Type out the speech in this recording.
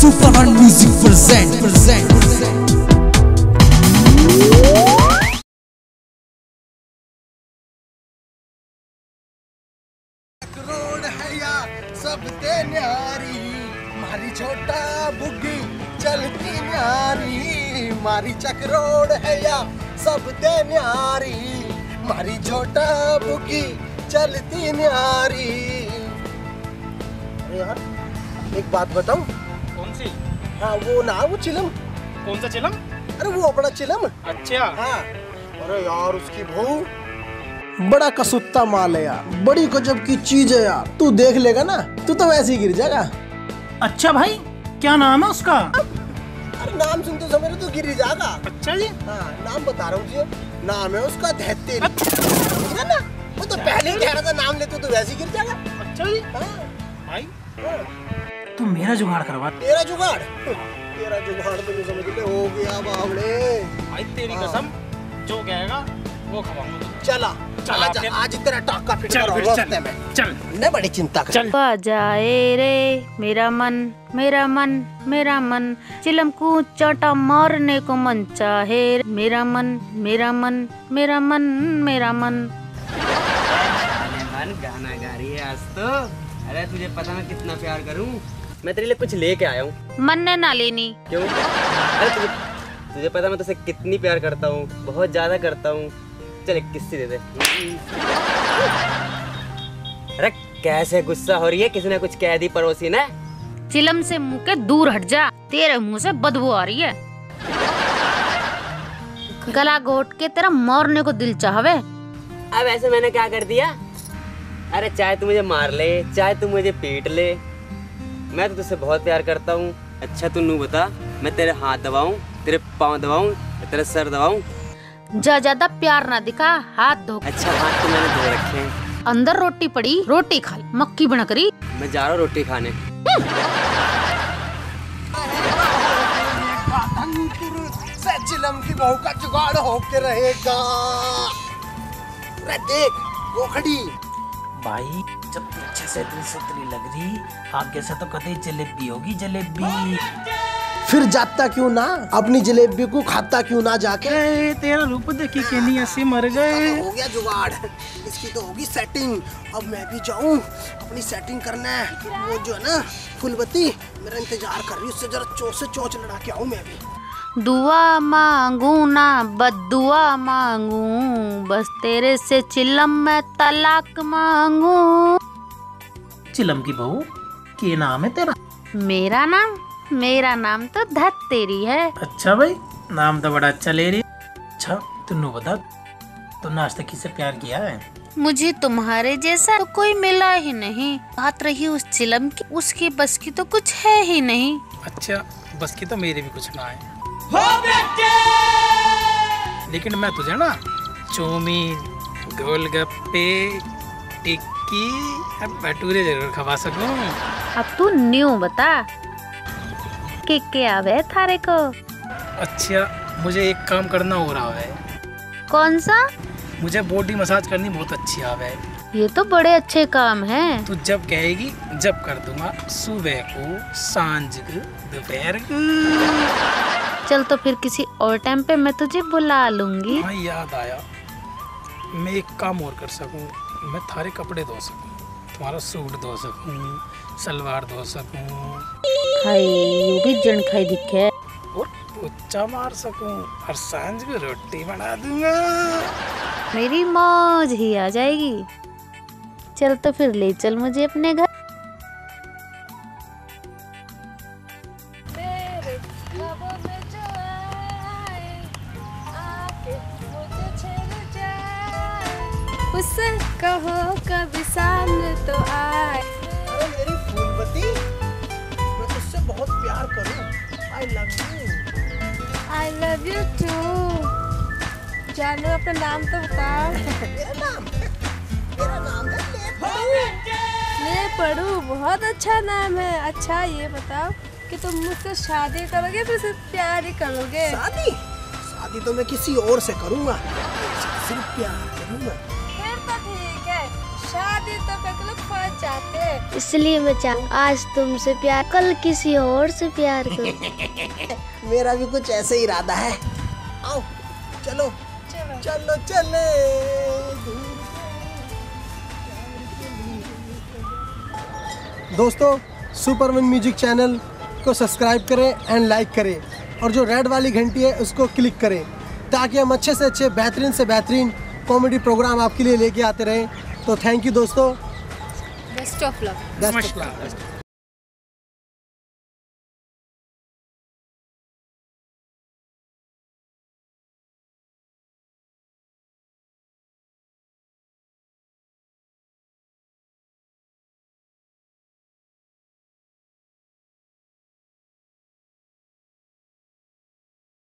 Super 1 Music present. सब ते न्यारी मारी छोटा बुग्गी चलती न्यारी मारी चकरोड़ है या सब ते न्यारी मारी छोटा बुग्गी चलती न्यारी। अरे यार एक बात बताऊं। कौन सी? हाँ वो ना वो चिलम। कौन सा चिलम? अरे वो अपना चिलम। अच्छा हाँ। अरे यार उसकी बहू बड़ा कसुत्ता माल है यार, बड़ी गजब की चीज है यार। तू देख लेगा ना तू तो वैसे ही गिर जाएगा। अच्छा भाई क्या नाम है उसका? अरे नाम सुनते समय तो गिर ही जाएगा। अच्छा जी हाँ नाम बता रहा हूँ जी, नाम है उसका धैत्य। अच्छा। ना वो तो पहले ही कह रहा था नाम लेते तो वैसे ही गिर जाएगा। अच्छा जी हाँ भाई तू मेरा जुगाड़ करवा। तेरा जुगाड़? तेरा जुगाड़ तो समझ ले हो गया बावड़े। भाई तेरी कसम जो कहेगा वो खवाऊंगा। चला चला आजा, आज तेरा टाका फिट करूंगा मैं। चल न बड़ी चिंता कर। आ जाए रे मेरा मन मेरा मन मेरा मन चिलम को चाटा मारने को मन चाहे मेरा मन मेरा मन मेरा मन मेरा मन। मन गाना गा रही है आज तो। अरे तुझे पता मैं कितना प्यार करूं। मैं तेरे लिए कुछ लेके आया हूँ। मन ने ना लेनी। क्यों? तुझे पता मैं तुझसे कितनी प्यार करता हूँ, बहुत ज्यादा करता हूँ। चल एक किस्सी दे दे। अरे कैसे गुस्सा हो रही है, किसी ने कुछ कह दी पड़ोसी ने। चिलम से मुंह के दूर हट जा, तेरे मुंह से बदबू आ रही है। गला घोट के तेरा मारने को दिल चाहवे। अब ऐसे मैंने क्या कर दिया? अरे चाहे तू मुझे मार ले, चाहे तू मुझे पीट ले, मैं तो तुझसे बहुत प्यार करता हूँ। अच्छा तू नू बता, मैं तेरे हाथ दबाऊँ, तेरे पाँव दबाऊँ, तेरा सर दबाऊँ? जा ज्यादा प्यार ना दिखा, हाथ धो। अच्छा हाथ तो मैंने धो रखे हैं। अंदर रोटी पड़ी, रोटी खा, मक्की बना करी। मैं जा रहा हूँ रोटी खाने। चिलम की बहू का जुगाड़ होके रहेगा। देख वो खड़ी। भाई जब पीछे से दिल से इतनी लग रही, आगे से तो कतई जलेबी होगी जलेबी। फिर जाता क्यों ना, अपनी जलेबी को खाता क्यों ना जाके। तेरा रूप देखी के नहीं ऐसे मर गए। हो गया जुगाड़, इसकी तो होगी सेटिंग। अब मैं भी जाऊं अपनी सेटिंग करना है। वो जो है ना फुलबत्ती मेरा इंतजार कर रही है, उससे जरा चोट से चोट लड़ा के आऊं मैं भी। दुआ मांगू ना बद्दुआ मांगू, बस तेरे से चिलम मैं तलाक मांगू। चिलम की बहू के नाम है तेरा? मेरा नाम? मेरा नाम तो धत्तेरी है। अच्छा भाई नाम तो बड़ा अच्छा ले रही। अच्छा तुमने बता तुमने आज तक किससे प्यार किया है? मुझे तुम्हारे जैसा तो कोई मिला ही नहीं। बात रही उस चिलम की, उसकी बस की तो कुछ है ही नहीं। अच्छा बस की तो मेरे भी कुछ ना है हो बेटे। लेकिन मैं तुझे ना चौमीन गोलगप्पे टिक्की भटूरे जरूर खवा सकूँ। अब तू न्यू बता के आवे थारे को। अच्छा मुझे एक काम करना हो रहा है। कौन सा? मुझे बॉडी मसाज करनी बहुत अच्छी आवे। ये तो बड़े अच्छे काम है। तू जब कहेगी जब कर दूंगा, सुबह को सांझ को दोपहर को। चल तो फिर किसी और टाइम पे मैं तुझे बुला लूंगी। हाँ याद आया, मैं एक काम और कर सकूँ। मैं थारे कपड़े धो सकूँ, तुम्हारा सूट धो सकूँ, सलवार धो सकूँ। वो भी जन खाई दिखे। और पोछा मार सकूं और सांझ को रोटी बना दूंगा। मेरी मौज ही आ जाएगी। चल तो फिर ले चल मुझे अपने घर। उसे कहो कभी सामने तो आए। मेरी फूलपति बहुत प्यार करूं। I love you too। जानू अपना नाम तो बताओ। मेरा नाम है ले पढ़ू। बहुत अच्छा नाम है। अच्छा ये बताओ कि तुम मुझसे शादी करोगे फिर सिर्फ प्यार ही करोगे? शादी तो मैं किसी और से करूँगा, सिर्फ प्यार करूँगा। फिर तो ठीक है। शादी तो फंस जाते हैं। इसलिए बच्चा आज तुमसे प्यार, कल किसी और से प्यार करो। मेरा भी कुछ ऐसे ही इरादा है। आओ चलो चलो, चलो चले। दोस्तों सुपर 1 म्यूजिक चैनल को सब्सक्राइब करें एंड लाइक करें, और जो रेड वाली घंटी है उसको क्लिक करें, ताकि हम अच्छे से अच्छे, बेहतरीन से बेहतरीन कॉमेडी प्रोग्राम आपके लिए लेके आते रहें। तो थैंक यू दोस्तों, बेस्ट ऑफ लक।